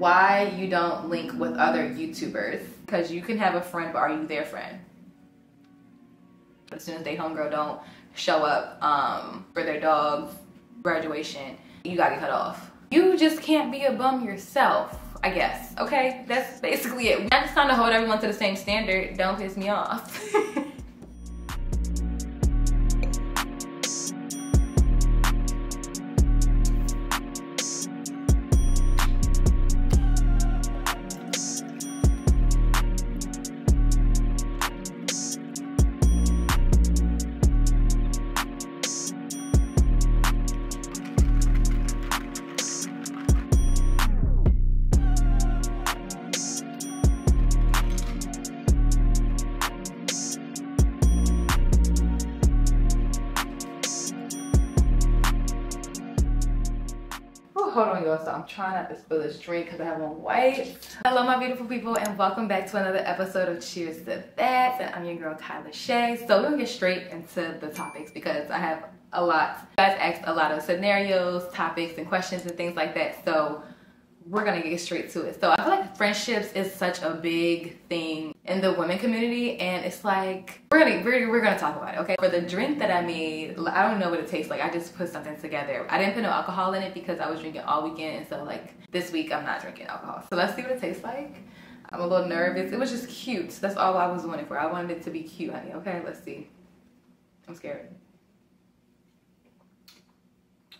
why you don't link with other YouTubers. Because you can have a friend, but are you their friend? As soon as they homegirl don't show up for their dog's graduation, you gotta get cut off. You just can't be a bum yourself, I guess. Okay, that's basically it. I'm just trying to hold everyone to the same standard. Don't piss me off. Hold on, y'all, so I'm trying not to spill this drink because I have on white. Hello, my beautiful people, and welcome back to another episode of Cheers to the Bats, and I'm your girl, Ky Lashaii. So we're gonna get straight into the topics because I have a lot. You guys asked a lot of scenarios, topics, and questions and things like that, so we're gonna get straight to it. So I feel like friendships is such a big thing in the women community, and it's like we're gonna talk about it, okay? For the drink that I made, I don't know what it tastes like. I just put something together. I didn't put no alcohol in it because I was drinking all weekend, and so like this week I'm not drinking alcohol. So let's see what it tastes like. I'm a little nervous. It was just cute. That's all I was wanting for. I wanted it to be cute, honey. Okay, let's see. I'm scared.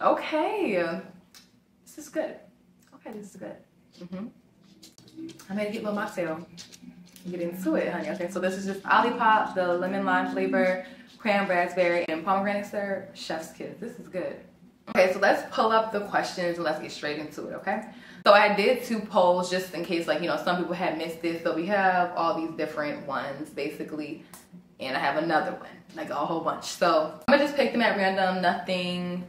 Okay, this is good. Okay, this is good. I made a cute little mocktail. Get into it, honey. Okay, so this is just Olipop, the lemon lime flavor, cran raspberry, and pomegranate syrup. Chef's kiss. This is good. Okay, so let's pull up the questions and let's get straight into it, okay? So I did 2 polls just in case, like, you know, some people had missed this. So we have all these different ones, basically. And I have another one, like a whole bunch. So I'm gonna just pick them at random, nothing,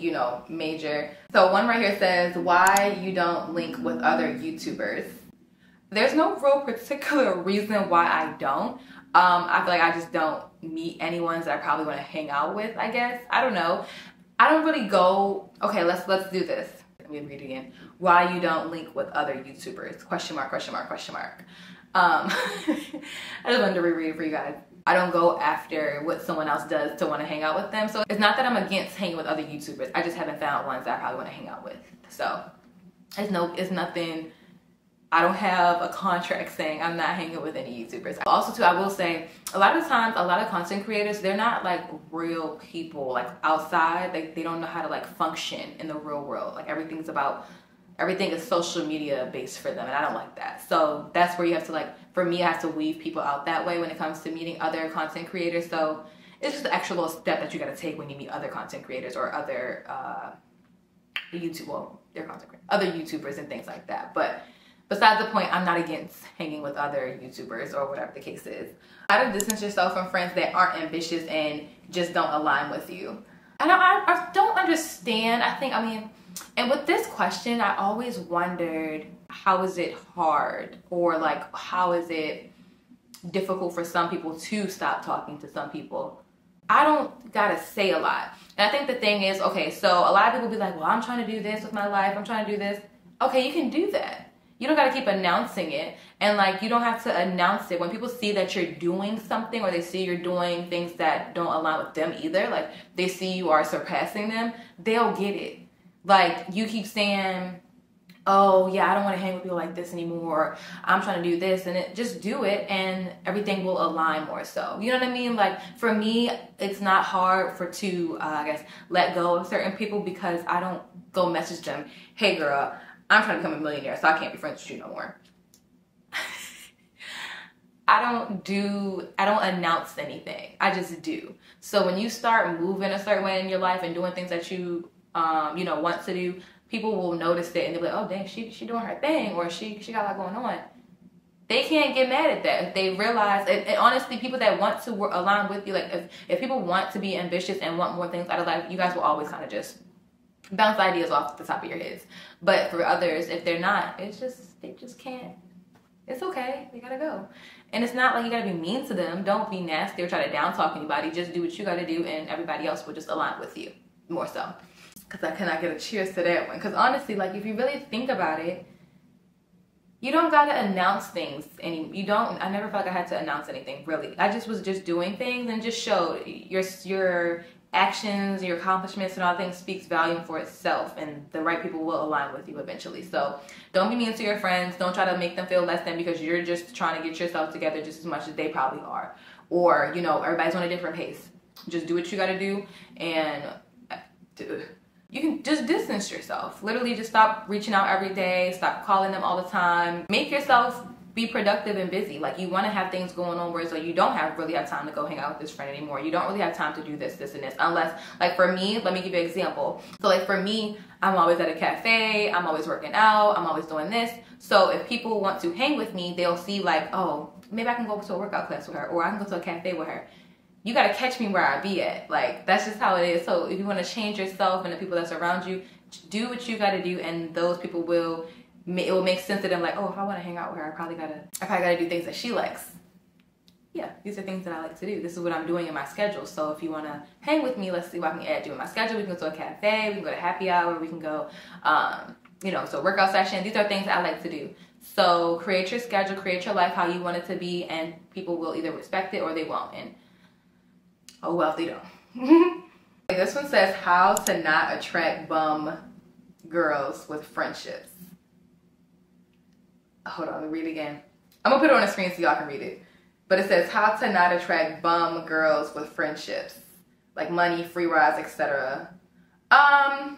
you know, major. So one right here says, why you don't link with other YouTubers. There's no real particular reason why I don't. I feel like I just don't meet anyone that I probably want to hang out with, I guess. I don't know. I don't really go, okay, let's do this. Let me read it again. Why you don't link with other YouTubers? Question mark, question mark, question mark. I just wanted to reread it for you guys. I don't go after what someone else does to want to hang out with them. So it's not that I'm against hanging with other YouTubers. I just haven't found ones that I probably want to hang out with. So it's nothing. I don't have a contract saying I'm not hanging with any YouTubers. Also too, I will say, a lot of times, a lot of content creators, they're not like real people, like outside, like they don't know how to like function in the real world. Like everything is social media based for them, and I don't like that. So that's where you have to like, for me, I have to weave people out that way when it comes to meeting other content creators. So it's just an extra little step that you gotta take when you meet other content creators or other other YouTubers and things like that. But besides the point, I'm not against hanging with other YouTubers or whatever the case is. How to distance yourself from friends that aren't ambitious and just don't align with you. I don't understand. And with this question, I always wondered, how is it hard? Or like, how is it difficult for some people to stop talking to some people? I don't gotta say a lot. And I think the thing is, okay, so a lot of people be like, well, I'm trying to do this with my life. I'm trying to do this. Okay, you can do that. You don't gotta keep announcing it, and like you don't have to announce it. When people see that you're doing something, or they see you're doing things that don't align with them either, like they see you are surpassing them, they'll get it. Like you keep saying, oh yeah, I don't wanna hang with people like this anymore, I'm trying to do this, and just do it and everything will align more so. You know what I mean? Like for me, it's not hard to let go of certain people because I don't go message them, hey girl, I'm trying to become a millionaire, so I can't be friends with you no more. I don't announce anything. I just do. So when you start moving a certain way in your life and doing things that you, you know, want to do, people will notice it and they'll be like, oh dang, she doing her thing, or she got a lot going on. They can't get mad at that if they realize, and honestly, people that want to align with you, like if people want to be ambitious and want more things out of life, you guys will always kind of just bounce ideas off the top of your heads. But for others, if they're not, they just can't. It's okay, they gotta go. And it's not like you gotta be mean to them. Don't be nasty or try to down talk anybody. Just do what you gotta do, and everybody else will just align with you more so. because I cannot get a cheers to that one. Because honestly, like, if you really think about it, you don't gotta announce things. I never felt like I had to announce anything, really. I just was just doing things and just showed your actions, your accomplishments, and all things speaks volume for itself, and the right people will align with you eventually. So don't be mean to your friends. Don't try to make them feel less than because you're just trying to get yourself together just as much as they probably are. Or, you know, everybody's on a different pace. Just do what you gotta do, and you can just distance yourself. Literally just stop reaching out every day, stop calling them all the time. Make yourself be productive and busy. Like, you want to have things going on where so you don't really have time to go hang out with this friend anymore. You don't really have time to do this, this, and this. Unless, like, for me, let me give you an example. So, like, for me, I'm always at a cafe, I'm always working out, I'm always doing this. So if people want to hang with me, they'll see, like, oh, maybe I can go to a workout class with her, or I can go to a cafe with her. You gotta catch me where I be at. Like, that's just how it is. So if you want to change yourself and the people that's around you, do what you gotta do, and those people will, it will make sense to them. Like, oh, if I want to hang out with her, I probably gotta do things that she likes. Yeah, these are things that I like to do. This is what I'm doing in my schedule. So if you want to hang with me, let's see what I can add to my schedule. We can go to a cafe, we can go to happy hour, we can go, you know, so workout session. These are things I like to do. So create your schedule, create your life how you want it to be, and people will either respect it or they won't. And oh well, if they don't. This one says how to not attract bum girls with friendships. Hold on, let me read it again. I'm gonna put it on the screen so y'all can read it. But it says how to not attract bum girls with friendships, like money, free rides, etc. I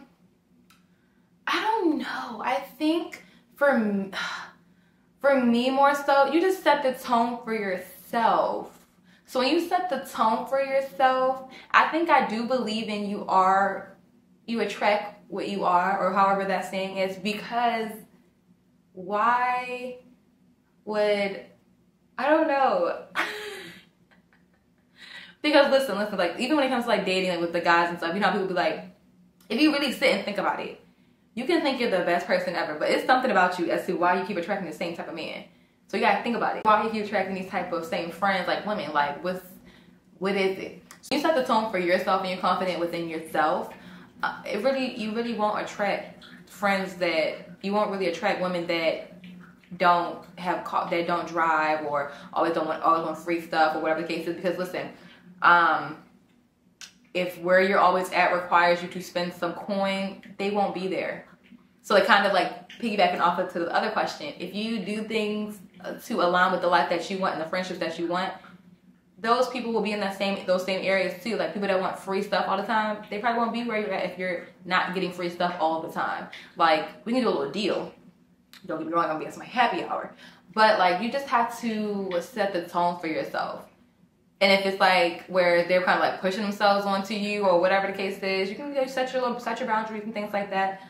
don't know. I think for me more so, you just set the tone for yourself. So when you set the tone for yourself, I do believe in you attract what you are, or however that saying is, because why would, I don't know. Because listen, like, even when it comes to like dating, like with the guys and stuff, you know how people be like, if you really sit and think about it, you can think you're the best person ever, but it's something about you as to why you keep attracting the same type of man. So you gotta think about it. Why do you keep attracting these type of same friends, like women? Like, what is it? So you set the tone for yourself, and you're confident within yourself. You really won't attract friends that, you won't really attract women that don't have, that don't drive, or always want free stuff, or whatever the case is. Because listen, if where you're always at requires you to spend some coin, they won't be there. So it kind of like piggybacking off of to the other question. If you do things to align with the life that you want and the friendships that you want, those people will be in that those same areas too. Like people that want free stuff all the time, they probably won't be where you're at if you're not getting free stuff all the time. Like, we can do a little deal. Don't get me wrong, I'm gonna be at my happy hour. But like, you just have to set the tone for yourself. And if it's like where they're kind of like pushing themselves onto you or whatever the case is, you can set your boundaries and things like that.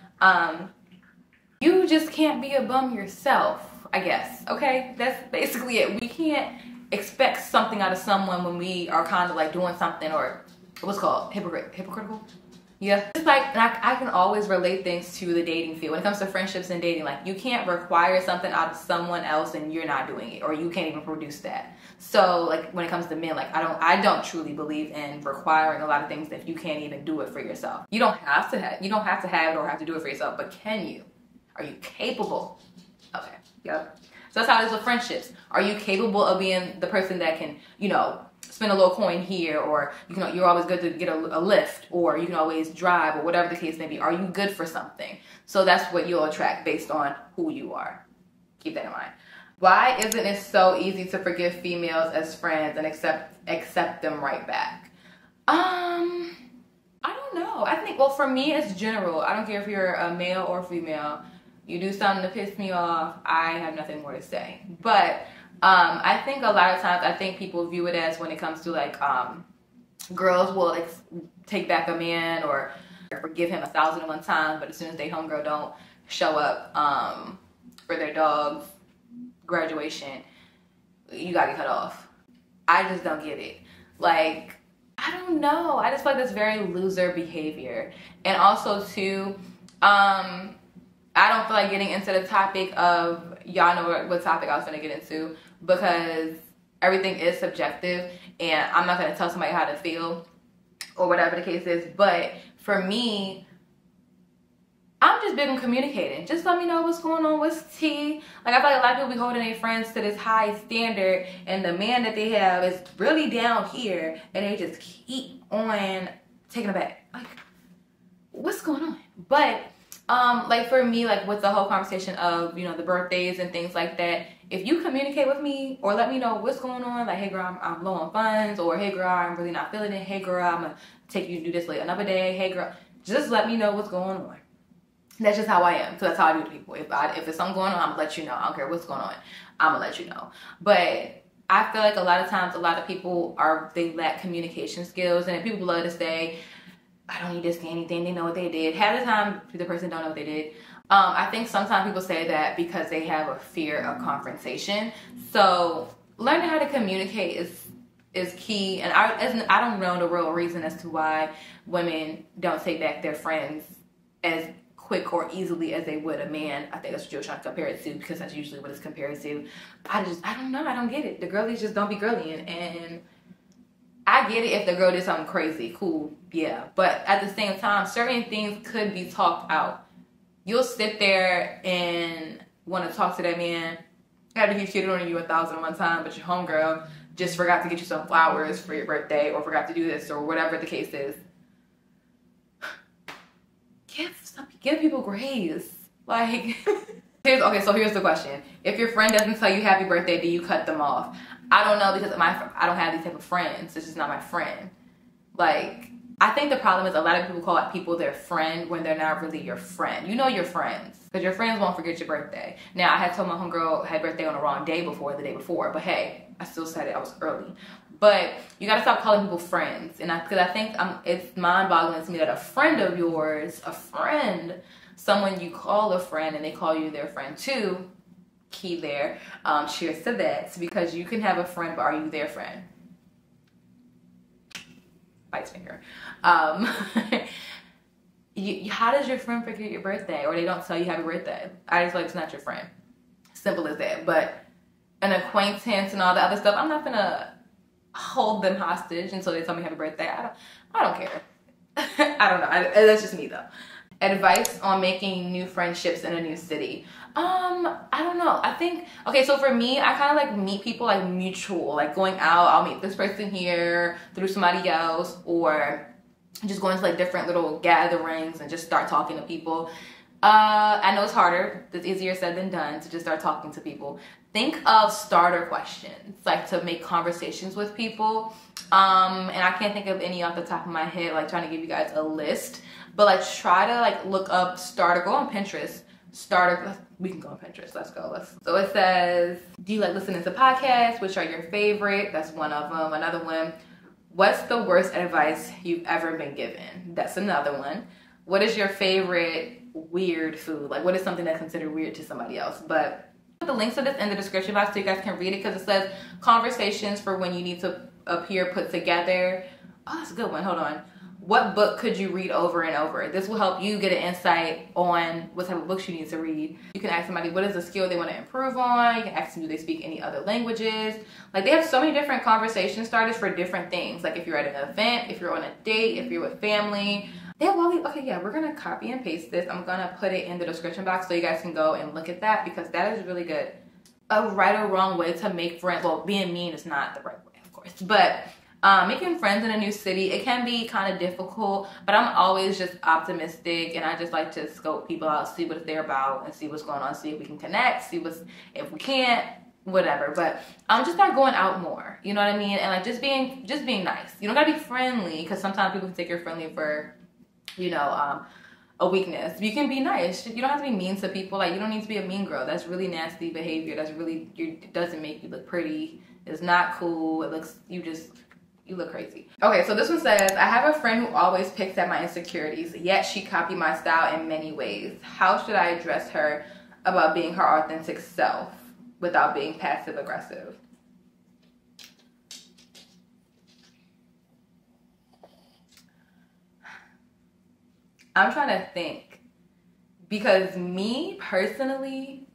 You just can't be a bum yourself, I guess, okay? That's basically it. We can't expect something out of someone when we are kind of like doing something, or what's called hypocritical? Yeah. It's like, and I can always relate things to the dating field. When it comes to friendships and dating, like, you can't require something out of someone else and you're not doing it, or you can't even produce that. So like when it comes to men, like I don't truly believe in requiring a lot of things if you can't even do it for yourself. You don't have to have it or have to do it for yourself, but can you? Are you capable? Okay, yep. So that's how it is with friendships. Are you capable of being the person that can, you know, spend a little coin here, or you're always good to get a lift, or you can always drive, or whatever the case may be. Are you good for something? So that's what you'll attract based on who you are. Keep that in mind. Why isn't it so easy to forgive females as friends and accept them right back? I don't know. I think, well, for me, it's general. I don't care if you're a male or female. You do something to piss me off, I have nothing more to say. But I think a lot of times, I think people view it as, when it comes to like girls will take back a man or forgive him 1,001 times, but as soon as they homegirl don't show up for their dog's graduation, you gotta cut off. I just don't get it. Like, I don't know. I just feel like that's very loser behavior. And also too, I don't feel like getting into the topic of, y'all know what topic I was going to get into, because everything is subjective and I'm not going to tell somebody how to feel or whatever the case is. But for me, I'm just big on communicating. Just let me know what's going on, what's tea. Like, I feel like a lot of people be holding their friends to this high standard, and the man that they have is really down here, and they just keep on taking it back. Like, what's going on? But like for me, like with the whole conversation of, you know, the birthdays and things like that, if you communicate with me or let me know what's going on, like, hey girl, I'm low on funds, or hey girl, I'm really not feeling it, hey girl, I'm gonna take you to do this later another day, hey girl, just let me know what's going on. That's just how I am, because that's how I do to people. If it's something going on, I'm gonna let you know. I don't care what's going on, I'm gonna let you know. But I feel like a lot of times, a lot of people they lack communication skills, and people love to say, I don't need to say anything, they know what they did. Half the time, the person don't know what they did. I think sometimes people say that because they have a fear of confrontation. So learning how to communicate is key. And I don't know the real reason as to why women don't take back their friends as quick or easily as they would a man. I think that's what you're trying to compare it to, because that's usually what it's compared to. I don't know, I don't get it. The girlies just don't be girly, and I get it if the girl did something crazy, cool, yeah. But at the same time, certain things could be talked out. You'll sit there and want to talk to that man after he cheated on you 1,001 time, but your homegirl just forgot to get you some flowers for your birthday, or forgot to do this, or whatever the case is. Give people grace. Like, okay, so here's the question. If your friend doesn't tell you happy birthday, do you cut them off? I don't know, because I don't have these type of friends. This is not my friend. Like, I think the problem is a lot of people call people their friend when they're not really your friend. You know your friends, because your friends won't forget your birthday. Now, I had told my homegirl had birthday on the wrong day before, the day before, but hey, I still said it, I was early. But you gotta stop calling people friends. And because I think it's mind-boggling to me that a friend of yours, someone you call a friend and they call you their friend too, key there, cheers to that, because you can have a friend, but are you their friend? Bites finger. How does your friend forget your birthday, or they don't tell you happy birthday? I just feel like it's not your friend. Simple as that. But an acquaintance and all the other stuff, I'm not gonna hold them hostage until they tell me happy birthday. I don't care. I don't know. That's just me though. Advice on making new friendships in a new city. I don't know. I think, okay, so for me, I kind of like meet people like mutual, like going out, I'll meet this person here through somebody else, or just going to like different little gatherings and just start talking to people. I know it's harder, it's easier said than done to just start talking to people. Think of starter questions, like to make conversations with people. And I can't think of any off the top of my head, like trying to give you guys a list, but like try to like look up starter, go on Pinterest, starter, we can go on Pinterest, let's go. So it says, do you like listening to podcasts? Which are your favorite? That's one of them. Another one, what's the worst advice you've ever been given? That's another one. What is your favorite weird food? Like, what is something that's considered weird to somebody else? But the links to this in the description box so you guys can read it, because it says conversations for when you need to appear put together. Oh, that's a good one. Hold on. What book could you read over and over? This will help you get an insight on what type of books you need to read. You can ask somebody what is a skill they want to improve on. You can ask them, do they speak any other languages? Like, they have so many different conversation starters for different things. Like, if you're at an event, if you're on a date, if you're with family. Yeah, well, okay, yeah, we're gonna copy and paste this. I'm gonna put it in the description box so you guys can go and look at that, because that is really good. A right or wrong way to make friends, well, being mean is not the right way, of course, but making friends in a new city, it can be kind of difficult, but I'm always just optimistic, and I just like to scope people out, see what they're about, and see what's going on, see if we can connect, see what's, if we can't, whatever. But I'm just not going out more, you know what I mean? And like just being nice. You don't gotta be friendly, because sometimes people can take your friendly for, you know, a weakness. You can be nice. You don't have to be mean to people. Like, you don't need to be a mean girl. That's really nasty behavior. That's really, it doesn't make you look pretty. It's not cool. It looks, you look crazy. Okay, so this one says, I have a friend who always picks at my insecurities, yet she copied my style in many ways. How should I address her about being her authentic self without being passive aggressive? I'm trying to think, because me personally,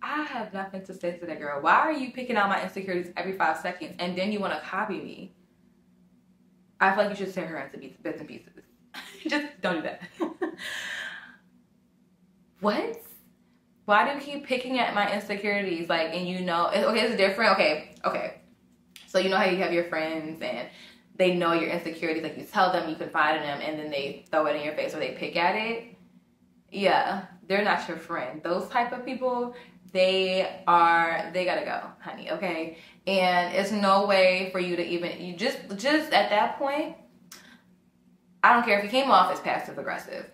I have nothing to say to that girl. Why are you picking out my insecurities every 5 seconds and then you want to copy me? I feel like you should tear her into bits and pieces. Just don't do that. what? Why do you keep picking at my insecurities? Like, and you know, okay, it's different. Okay. So you know how you have your friends and they know your insecurities. Like, you tell them, you confide in them, and then they throw it in your face or they pick at it. Yeah, they're not your friend. Those type of people, they gotta go, honey, okay? And it's no way for you to even, you just at that point, I don't care if you came off as passive aggressive.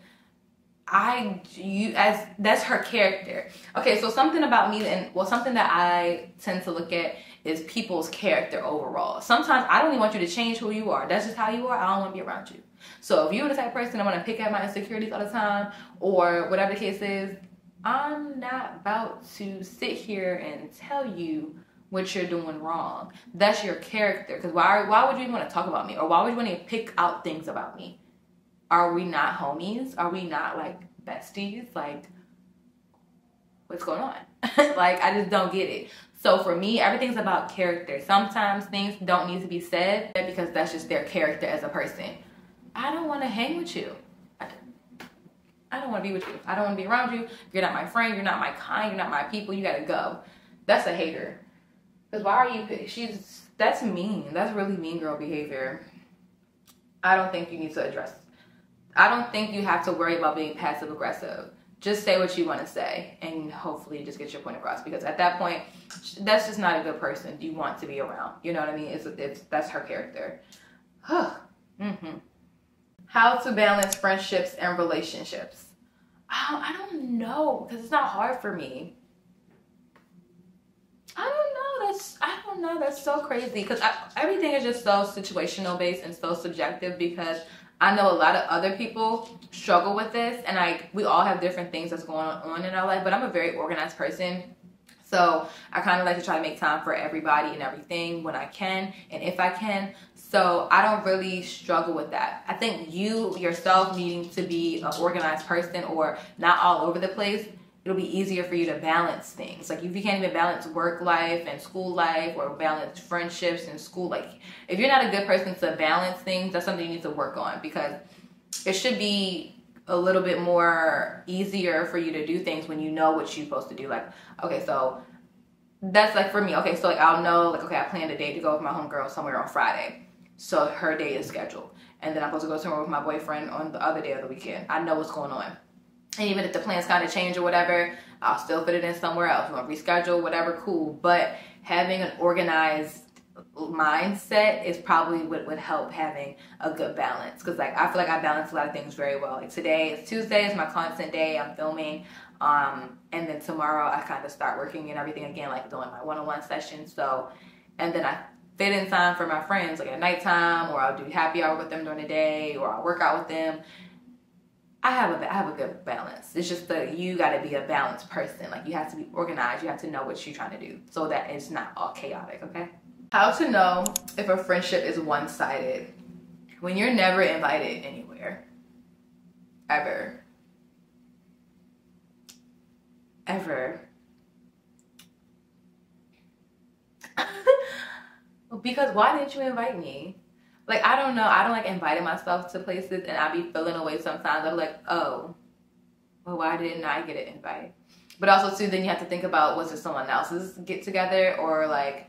That's her character. Okay, so something about me, and well, something that I tend to look at is people's character overall. Sometimes I don't even want you to change who you are. That's just how you are. I don't want to be around you. So if you're the type of person that want to pick at my insecurities all the time or whatever the case is, I'm not about to sit here and tell you what you're doing wrong. That's your character. Because why would you even want to talk about me? Or why would you want to pick out things about me? Are we not homies? Are we not like besties? Like, what's going on? Like, I just don't get it. So for me, everything's about character. Sometimes things don't need to be said because that's just their character as a person. I don't want to hang with you. I don't want to be with you. I don't want to be around you. You're not my friend. You're not my kind. You're not my people. You got to go. That's a hater. Because why are you... That's mean. That's really mean girl behavior. I don't think you need to address... I don't think you have to worry about being passive aggressive. Just say what you want to say and hopefully just get your point across, because at that point, that's just not a good person you want to be around. You know what I mean? That's her character. How to balance friendships and relationships. I don't know, because it's not hard for me. I don't know. That's so crazy, because everything is just so situational based and so subjective, because I know a lot of other people struggle with this, and we all have different things that's going on in our life, but I'm a very organized person, so I kind of like to try to make time for everybody and everything when I can and if I can, so I don't really struggle with that. I think you yourself needing to be an organized person or not all over the place, it'll be easier for you to balance things. Like, if you can't even balance work life and school life, or balance friendships and school, like, if you're not a good person to balance things, that's something you need to work on, because it should be a little bit more easier for you to do things when you know what you're supposed to do. Like, okay, so that's like for me. Okay, so like I'll know, like, okay, I planned a date to go with my homegirl somewhere on Friday. So her day is scheduled. And then I'm supposed to go somewhere with my boyfriend on the other day of the weekend. I know what's going on. And even if the plans kind of change or whatever, I'll still fit it in somewhere else. You want to reschedule, whatever, cool. But having an organized mindset is probably what would help having a good balance. Because, like, I feel like I balance a lot of things very well. Like, today is Tuesday. It's my content day. I'm filming. And then tomorrow I kind of start working and everything again, like doing my one-on-one session. So, and then I fit in time for my friends, like at nighttime, or I'll do happy hour with them during the day, or I'll work out with them. I have a good balance. It's just that you gotta be a balanced person. Like, you have to be organized. You have to know what you're trying to do so that it's not all chaotic, okay? How to know if a friendship is one-sided. When you're never invited anywhere, ever. Because why didn't you invite me? Like, I don't know. I don't like inviting myself to places, and I be feeling away sometimes. I'm like, oh, well, why didn't I get an invite? But also, too, then you have to think about, was it someone else's get-together? Or, like,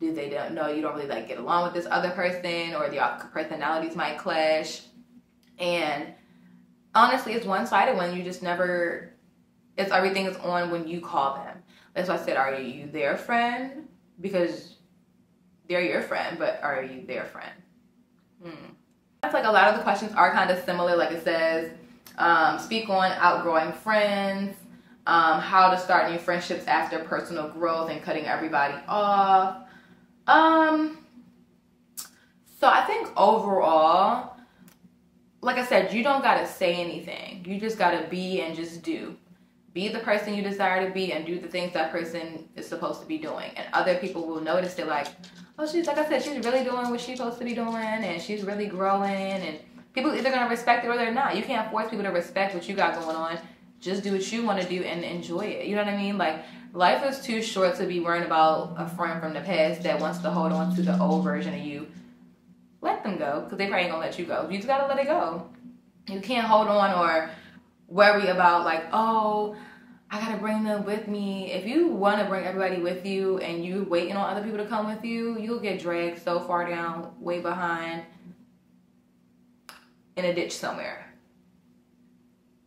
did they don't know you don't really, like, get along with this other person? Or your personalities might clash. And honestly, it's one-sided when you just never – it's everything is on when you call them. That's why I said, are you their friend? Because they're your friend, but are you their friend? That's like a lot of the questions are kind of similar. Like, it says, speak on outgrowing friends, how to start new friendships after personal growth and cutting everybody off. So I think overall, like I said, you don't gotta say anything. You just gotta be and just do. Be the person you desire to be and do the things that person is supposed to be doing. And other people will notice. They're like, oh, she's, like I said, she's really doing what she's supposed to be doing, and she's really growing, and people are either going to respect it or they're not. You can't force people to respect what you got going on. Just do what you want to do and enjoy it. You know what I mean? Like, life is too short to be worrying about a friend from the past that wants to hold on to the old version of you. Let them go, because they probably ain't going to let you go. You just got to let it go. You can't hold on or worry about like, oh, I gotta bring them with me. If you wanna bring everybody with you and you waiting on other people to come with you, you'll get dragged so far down, way behind, in a ditch somewhere.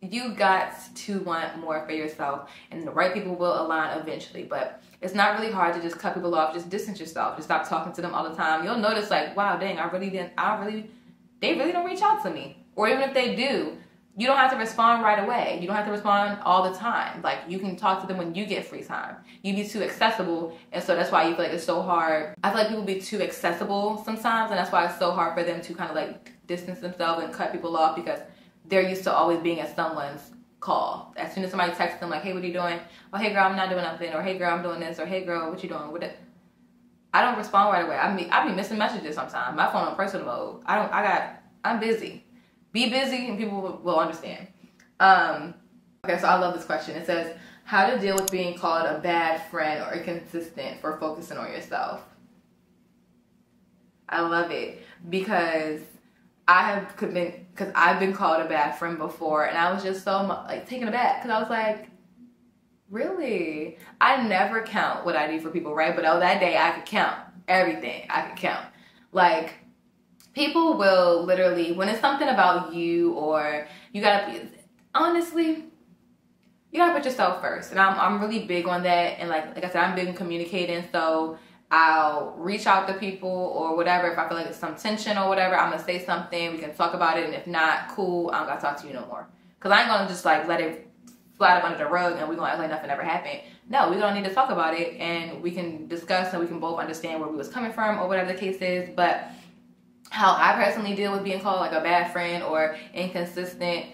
You got to want more for yourself, and the right people will align eventually. But it's not really hard to just cut people off, just distance yourself, just stop talking to them all the time. You'll notice like, wow, dang, they really don't reach out to me. Or even if they do, you don't have to respond right away. You don't have to respond all the time. Like, you can talk to them when you get free time. You be too accessible, and so that's why you feel like it's so hard. I feel like people be too accessible sometimes, and that's why it's so hard for them to kind of like distance themselves and cut people off, because they're used to always being at someone's call. As soon as somebody texts them like, hey, what are you doing? Or, hey, girl, I'm not doing nothing. Or, hey, girl, I'm doing this. Or, hey, girl, what you doing? What? I don't respond right away. I be missing messages sometimes. My phone on personal mode. I'm busy. Be busy and people will understand. Okay, so I love this question. It says, how to deal with being called a bad friend or inconsistent for focusing on yourself. I love it, because I've been called a bad friend before, and I was just so like taken aback, because I was like, really? I never count what I do for people, right? But oh, that day I could count everything. I could count. Like, people will literally, when it's something about you, or you gotta, honestly, you gotta put yourself first. And I'm really big on that, and like I said, I'm big in communicating, so I'll reach out to people or whatever. If I feel like it's some tension or whatever, I'm gonna say something, we can talk about it, and if not, cool, I don't gotta talk to you no more. Because I ain't gonna just like let it slide up under the rug and we're gonna act like nothing ever happened. No, we're gonna need to talk about it, and we can discuss, and we can both understand where we was coming from or whatever the case is. But how I personally deal with being called like a bad friend or inconsistent,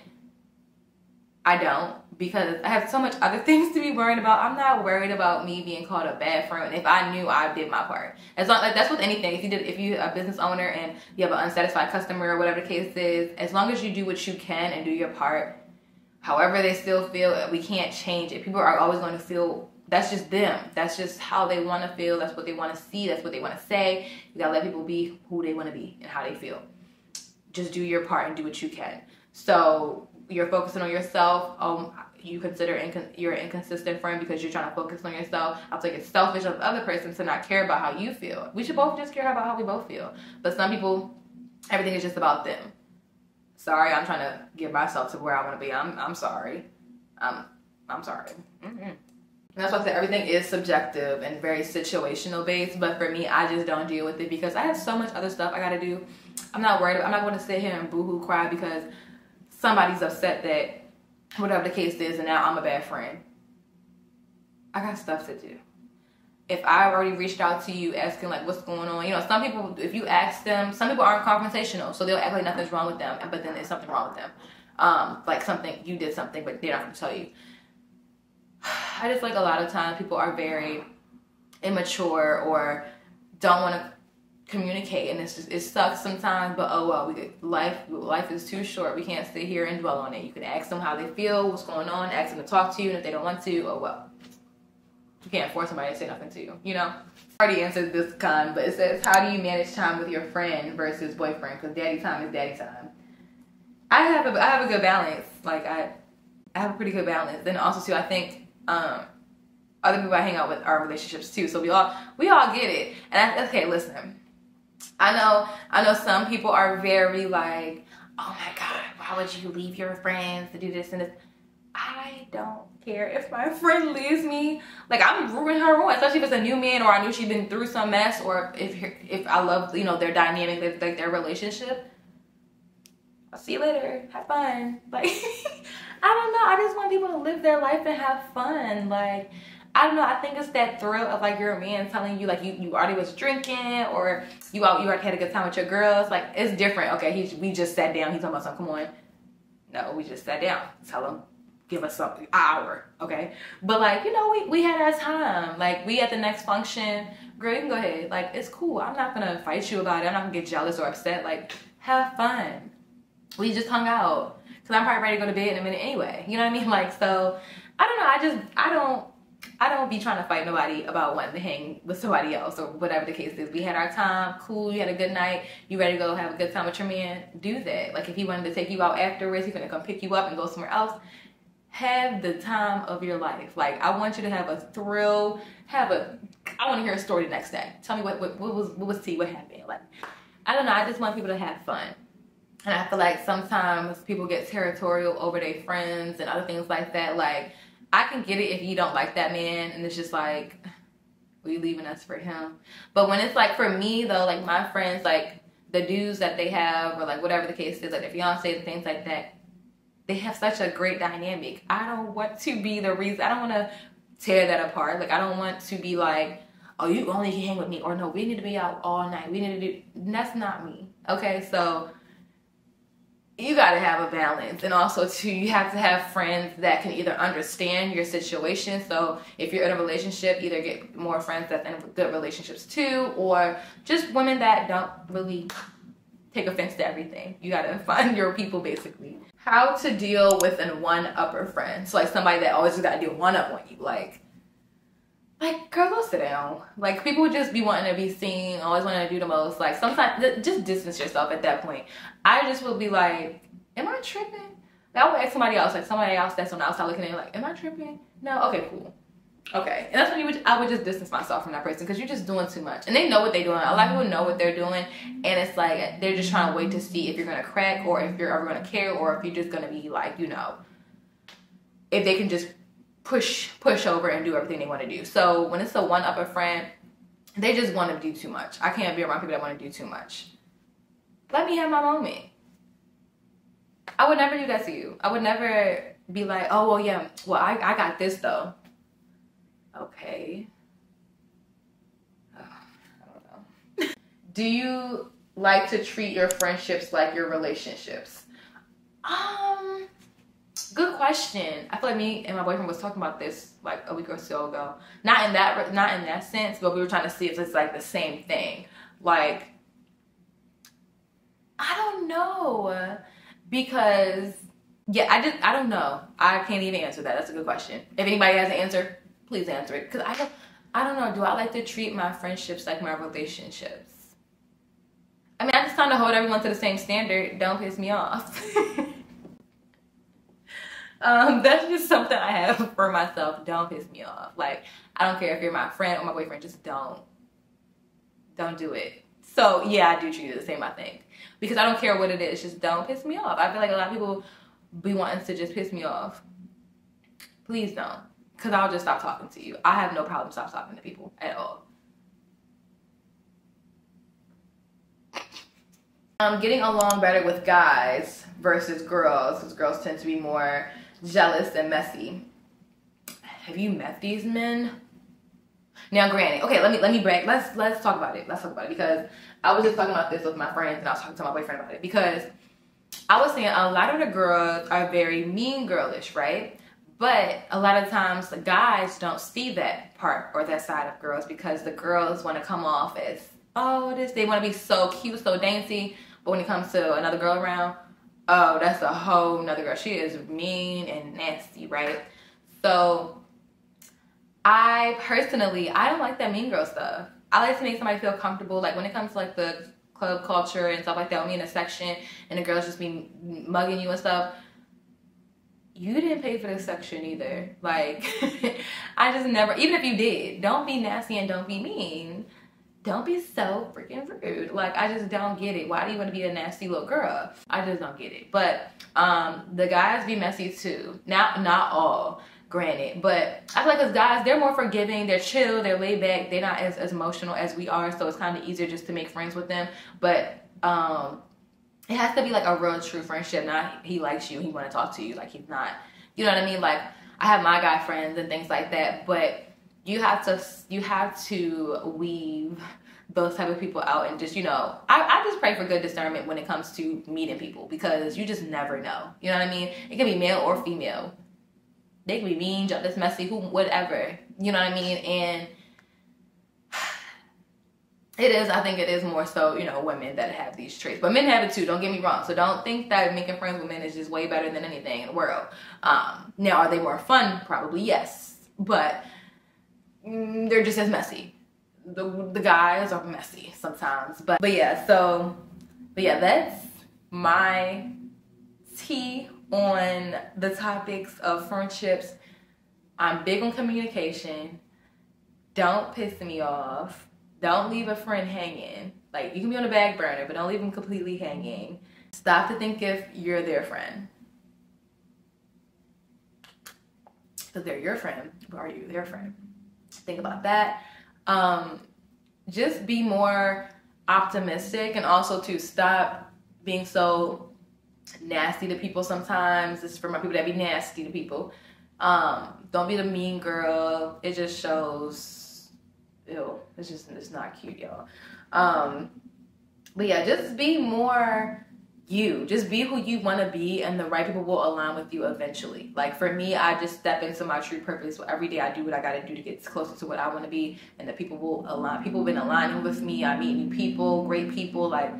I don't, because I have so much other things to be worried about. I'm not worried about me being called a bad friend if I knew I did my part. As long, like, that's with anything. If you're a business owner and you have an unsatisfied customer or whatever the case is, as long as you do what you can and do your part, however they still feel, we can't change it. People are always going to feel, that's just them. That's just how they want to feel. That's what they want to see. That's what they want to say. You got to let people be who they want to be and how they feel. Just do your part and do what you can. So you're focusing on yourself. You consider you're an inconsistent friend because you're trying to focus on yourself. I feel like it's selfish of the other person to not care about how you feel. We should both just care about how we both feel. But some people, everything is just about them. Sorry, I'm trying to get myself to where I want to be. I'm sorry. I'm sorry. Mm-hmm. And that's why I said everything is subjective and very situational based. But for me, I just don't deal with it because I have so much other stuff I got to do. I'm not worried. I'm not going to sit here and boohoo cry because somebody's upset that whatever the case is, and now I'm a bad friend. I got stuff to do. If I already reached out to you asking like what's going on, you know, some people, if you ask them, some people aren't confrontational, so they'll act like nothing's wrong with them, but then there's something wrong with them. Like something, you did something, but they're not gonna tell you. I just like a lot of times people are very immature or don't want to communicate, and it's just, it sucks sometimes, but oh well, life is too short. We can't sit here and dwell on it. You can ask them how they feel, what's going on, ask them to talk to you, and if they don't want to, oh well. You can't force somebody to say nothing to you, you know? I already answered this con, but it says, how do you manage time with your friend versus boyfriend? Because daddy time is daddy time. I have a good balance. Like, I have a pretty good balance. And also too, I think other people I hang out with are relationships too, so we all get it. And okay, listen, I know some people are very like, oh my God, why would you leave your friends to do this and this? I don't care if my friend leaves me. Like, I'm ruining her room, especially if it's a new man or I knew she'd been through some mess, or if I love, you know, their dynamic, like their relationship. I'll see you later. Have fun. Like, I don't know. I just want people to live their life and have fun. Like, I don't know. I think it's that thrill of like your man telling you like you already was drinking, or you already had a good time with your girls. Like, it's different. Okay, we just sat down. He's talking about something. Come on. No, we just sat down. Tell him, give us something, hour. Okay, but like, you know, we had our time. Like, we at the next function. Girl, you can go ahead. Like, it's cool. I'm not gonna fight you about it. I'm not gonna get jealous or upset. Like, have fun. We just hung out. Cause I'm probably ready to go to bed in a minute anyway. You know what I mean? Like, so I don't know. I don't. I don't be trying to fight nobody about wanting to hang with somebody else or whatever the case is. We had our time, cool, you had a good night, you ready to go have a good time with your man, do that. Like if he wanted to take you out afterwards, he's gonna come pick you up and go somewhere else. Have the time of your life. Like I want you to have a thrill, I wanna hear a story the next day. Tell me what happened. Like I don't know, I just want people to have fun. And I feel like sometimes people get territorial over their friends and other things like that. Like I can get it if you don't like that man and it's just like, are you leaving us for him? But when it's like for me though, like my friends, like the dudes that they have or like whatever the case is, like their fiancés and things like that, they have such a great dynamic. I don't want to be the reason. I don't want to tear that apart. Like I don't want to be like, oh, you only can hang with me, or no, we need to be out all night. We need to do, that's not me. Okay, so you gotta have a balance, and also too, you have to have friends that can either understand your situation. So if you're in a relationship, either get more friends that's in good relationships too, or just women that don't really take offense to everything. You gotta find your people basically. How to deal with an one-upper friend. So like somebody that always just gotta do one-up on you, like, girl, go sit down. Like, people would just be wanting to be seen, always wanting to do the most. Like, sometimes, just distance yourself at that point. I just would be like, am I tripping? That would ask somebody else, like somebody else that's on the outside looking at you, like, am I tripping? No, okay, cool. Okay, and that's when I would just distance myself from that person because you're just doing too much. And they know what they're doing. A lot of people know what they're doing, and it's like, they're just trying to wait to see if you're gonna crack or if you're ever gonna care or if you're just gonna be like, you know, if they can just push over and do everything they want to do. So when it's a one-upper friend, they just want to do too much. I can't be around people that want to do too much. Let me have my moment. I would never do that to you. I would never be like, oh, well, yeah, well, I got this, though. Okay. I don't know. Do you like to treat your friendships like your relationships? Good question. I feel like me and my boyfriend was talking about this like a week or so ago. Not in that sense, but we were trying to see if it's like the same thing. Like, I don't know, because yeah, I don't know. I can't even answer that. That's a good question. If anybody has an answer, please answer it. Cause I don't know. Do I like to treat my friendships like my relationships? I mean, I just trying to hold everyone to the same standard. Don't piss me off. That's just something I have for myself. Don't piss me off. Like, I don't care if you're my friend or my boyfriend, just don't do it. So yeah, I do treat you the same, I think, because I don't care what it is, just don't piss me off. I feel like a lot of people be wanting to just piss me off. Please don't, because I'll just stop talking to you. I have no problem stop talking to people at all. Getting along better with guys versus girls, because girls tend to be more jealous and messy. Have you met these men? Now granted, okay, let me brag. Let's talk about it. Let's talk about it, because I was just talking about this with my friends and I was talking to my boyfriend about it, because I was saying a lot of the girls are very mean girlish, right? But a lot of times the guys don't see that part or that side of girls, because the girls want to come off as, oh, this, they want to be so cute, so dainty, but when it comes to another girl around, oh, that's a whole nother girl. She is mean and nasty, right? So I personally, I don't like that mean girl stuff. I like to make somebody feel comfortable. Like when it comes to like the club culture and stuff like that, me in a section and the girls just be mugging you and stuff, you didn't pay for this section either. Like I just never, even if you did, don't be nasty and don't be mean. Don't be so freaking rude. Like, I just don't get it. Why do you want to be a nasty little girl? I just don't get it. But the guys be messy too. Not all, granted. But I feel like as guys, they're more forgiving. They're chill. They're laid back. They're not as emotional as we are. So it's kind of easier just to make friends with them. But it has to be like a real true friendship. Not he likes you, he want to talk to you. Like, he's not. You know what I mean? Like, I have my guy friends and things like that. But you have to weave those type of people out, and just, you know, I just pray for good discernment when it comes to meeting people, because you just never know. You know what I mean? It can be male or female. They can be mean, jealous, messy, whatever. You know what I mean? And I think it is more so, you know, women that have these traits. But men have it too, don't get me wrong. So don't think that making friends with men is just way better than anything in the world. Now, are they more fun? Probably yes. But they're just as messy. The guys are messy sometimes, but yeah. So, but yeah, that's my tea on the topics of friendships. I'm big on communication. Don't piss me off. Don't leave a friend hanging. Like, you can be on a back burner, but don't leave them completely hanging. Stop to think if you're their friend. Because they're your friend. But are you their friend? Think about that. Just be more optimistic, and also to stop being so nasty to people sometimes. This is for my people that be nasty to people. Don't be the mean girl. It just shows, ew, it's not cute, y'all. But yeah, just be more you. Just be who you want to be, and the right people will align with you eventually. Like, for me, I just step into my true purpose. So every day I do what I got to do to get closer to what I want to be, and the people will align. People have been aligning with me. I meet new people, great people. Like,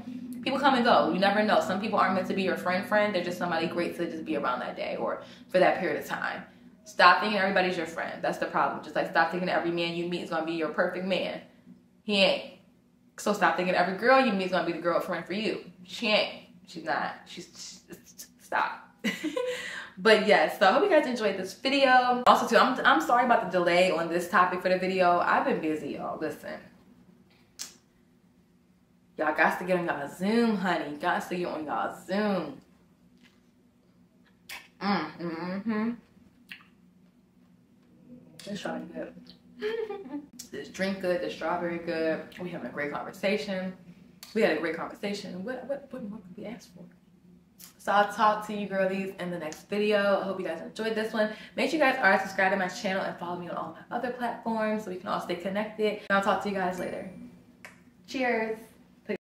people come and go. You never know. Some people aren't meant to be your friend. They're just somebody great to just be around that day or for that period of time. Stop thinking everybody's your friend. That's the problem. Just like, stop thinking every man you meet is going to be your perfect man. He ain't. So stop thinking every girl you meet is going to be the girlfriend for you. She ain't. She's not. Stop. But yes, so I hope you guys enjoyed this video. Also too, I'm sorry about the delay on this topic for the video. I've been busy, y'all. Listen. Y'all got to get on y'all Zoom, honey. Got to get on y'all Zoom. This strawberry good. This drink good. This strawberry good. We having a great conversation. We had a great conversation. What more could we ask for? So I'll talk to you girlies in the next video. I hope you guys enjoyed this one. Make sure you guys are subscribed to my channel and follow me on all my other platforms so we can all stay connected. And I'll talk to you guys later. Cheers.